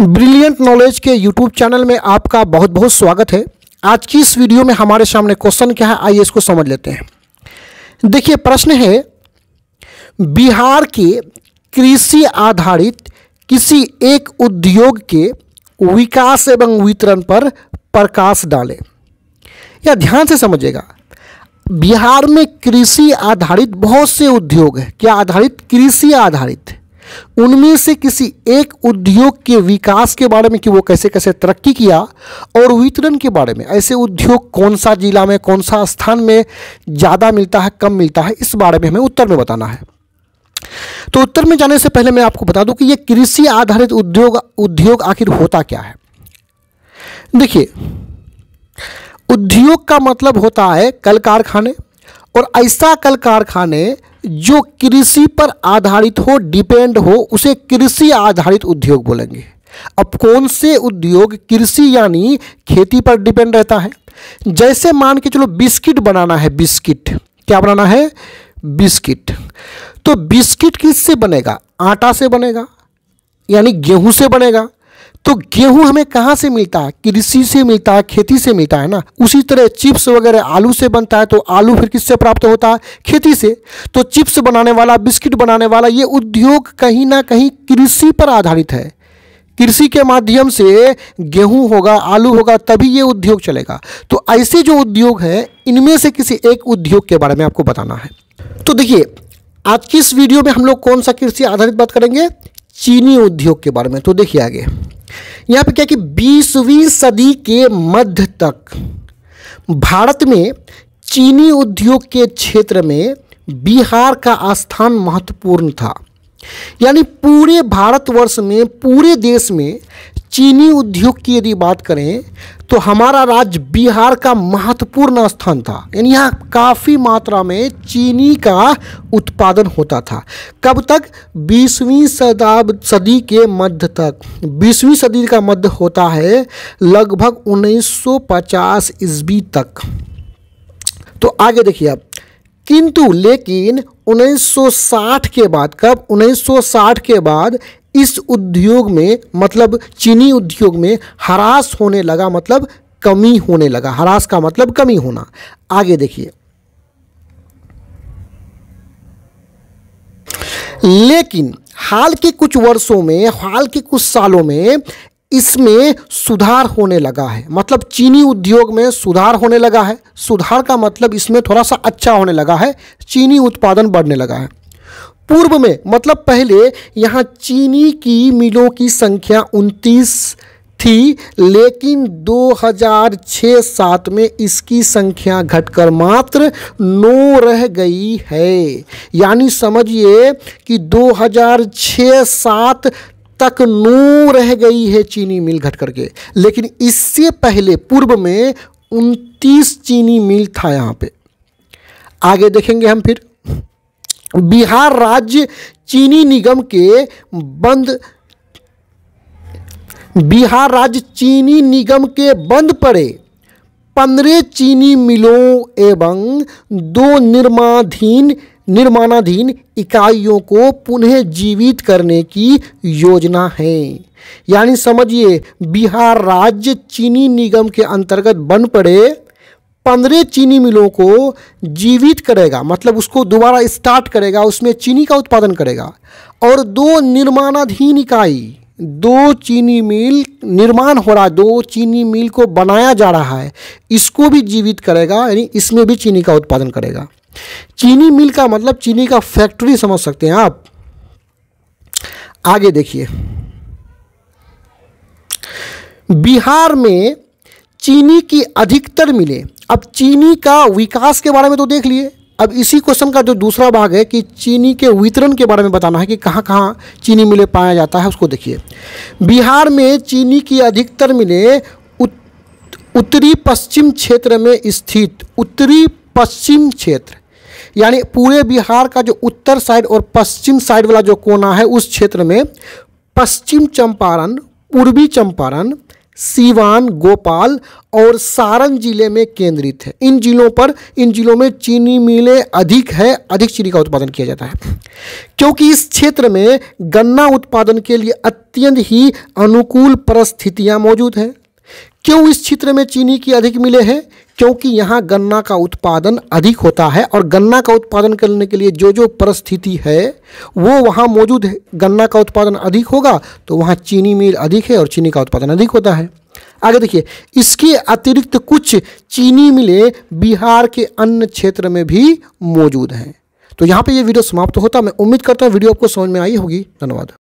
Brilliant knowledge के YouTube channel में आपका बहुत बहुत स्वागत है। आज की इस वीडियो में हमारे सामने क्वेश्चन क्या है, आइए इसको समझ लेते हैं। देखिए प्रश्न है, बिहार के कृषि आधारित किसी एक उद्योग के विकास एवं वितरण पर प्रकाश डालें। या ध्यान से समझिएगा, बिहार में कृषि आधारित बहुत से उद्योग हैं। क्या आधारित? कृषि आधारित। उनमें से किसी एक उद्योग के विकास के बारे में कि वो कैसे कैसे तरक्की किया और वितरण के बारे में, ऐसे उद्योग कौन सा जिला में, कौन सा स्थान में ज़्यादा मिलता है, कम मिलता है, इस बारे में हमें उत्तर में बताना है। तो उत्तर में जाने से पहले मैं आपको बता दूं कि ये कृषि आधारित उद्योग आखिर होता क्या है। देखिए, उद्योग का मतलब होता है कल कारखाने, और ऐसा कल कारखाने जो कृषि पर आधारित हो, डिपेंड हो, उसे कृषि आधारित उद्योग बोलेंगे। अब कौन से उद्योग कृषि यानी खेती पर डिपेंड रहता है? जैसे मान के चलो बिस्किट बनाना है, बिस्किट। क्या बनाना है? बिस्किट। तो बिस्किट किससे बनेगा? आटा से बनेगा, यानी गेहूं से बनेगा। तो गेहूं हमें कहाँ से मिलता है? कृषि से मिलता है, खेती से मिलता है ना। उसी तरह चिप्स वगैरह आलू से बनता है, तो आलू फिर किससे प्राप्त होता है? खेती से। तो चिप्स बनाने वाला, बिस्किट बनाने वाला, ये उद्योग कहीं ना कहीं कृषि पर आधारित है। कृषि के माध्यम से गेहूं होगा, आलू होगा, तभी ये उद्योग चलेगा। तो ऐसे जो उद्योग हैं, इनमें से किसी एक उद्योग के बारे में आपको बताना है। तो देखिए, आज की इस वीडियो में हम लोग कौन सा कृषि आधारित बात करेंगे? चीनी उद्योग के बारे में। तो देखिए आगे, यहाँ पे क्या कि 20वीं सदी के मध्य तक भारत में चीनी उद्योग के क्षेत्र में बिहार का स्थान महत्वपूर्ण था। यानी पूरे भारतवर्ष में, पूरे देश में चीनी उद्योग की यदि बात करें तो हमारा राज्य बिहार का महत्वपूर्ण स्थान था। यानी यहाँ काफ़ी मात्रा में चीनी का उत्पादन होता था। कब तक? 20वीं सदी के मध्य तक। 20वीं सदी का मध्य होता है लगभग 1950 ईस्वी तक। तो आगे देखिए आप, किंतु लेकिन 1960 के बाद, कब? 1960 के बाद इस उद्योग में, मतलब चीनी उद्योग में ह्रास होने लगा, मतलब कमी होने लगा। ह्रास का मतलब कमी होना। आगे देखिए, लेकिन हाल के कुछ सालों में इसमें सुधार होने लगा है। मतलब चीनी उद्योग में सुधार होने लगा है। सुधार का मतलब इसमें थोड़ा सा अच्छा होने लगा है, चीनी उत्पादन बढ़ने लगा है। पूर्व में, मतलब पहले यहाँ चीनी की मिलों की संख्या 29 थी, लेकिन 2006-07 में इसकी संख्या घटकर मात्र 9 रह गई है। यानी समझिए कि 2006-07 तक 9 रह गई है चीनी मिल घट करके, लेकिन इससे पहले पूर्व में 29 चीनी मिल था यहाँ पे। आगे देखेंगे हम फिर, बिहार राज्य चीनी निगम के बंद, बिहार राज्य चीनी निगम के बंद पड़े 15 चीनी मिलों एवं 2 निर्माणाधीन इकाइयों को पुनः जीवित करने की योजना है। यानी समझिए, बिहार राज्य चीनी निगम के अंतर्गत बंद पड़े 15 चीनी मिलों को जीवित करेगा, मतलब उसको दोबारा स्टार्ट करेगा, उसमें चीनी का उत्पादन करेगा, और 2 निर्माणाधीन इकाई, 2 चीनी मिल निर्माण हो रहा है, 2 चीनी मिल को बनाया जा रहा है, इसको भी जीवित करेगा, यानी इसमें भी चीनी का उत्पादन करेगा। चीनी मिल का मतलब चीनी का फैक्ट्री समझ सकते हैं आप। आगे देखिए, बिहार में चीनी की अधिकतर मिलें। अब चीनी का विकास के बारे में तो देख लिए, अब इसी क्वेश्चन का जो दूसरा भाग है कि चीनी के वितरण के बारे में बताना है कि कहाँ कहाँ चीनी मिलें पाया जाता है, उसको देखिए। बिहार में चीनी की अधिकतर मिलें उत्तरी पश्चिम क्षेत्र में स्थित, उत्तरी पश्चिम क्षेत्र यानी पूरे बिहार का जो उत्तर साइड और पश्चिम साइड वाला जो कोना है, उस क्षेत्र में पश्चिम चंपारण, पूर्वी चंपारण, सिवान, गोपाल और सारण जिले में केंद्रित है। इन जिलों में चीनी मिलें अधिक है, अधिक चीनी का उत्पादन किया जाता है क्योंकि इस क्षेत्र में गन्ना उत्पादन के लिए अत्यंत ही अनुकूल परिस्थितियां मौजूद हैं। क्यों इस क्षेत्र में चीनी की अधिक मिलें हैं? क्योंकि यहाँ गन्ना का उत्पादन अधिक होता है और गन्ना का उत्पादन करने के लिए जो जो परिस्थिति है वो वहाँ मौजूद है। गन्ना का उत्पादन अधिक होगा तो वहाँ चीनी मिल अधिक है और चीनी का उत्पादन अधिक होता है। आगे देखिए, इसके अतिरिक्त कुछ चीनी मिलें बिहार के अन्य क्षेत्र में भी मौजूद हैं। तो यहाँ पर ये वीडियो समाप्त होता है। मैं उम्मीद करता हूँ वीडियो आपको समझ में आई होगी। धन्यवाद।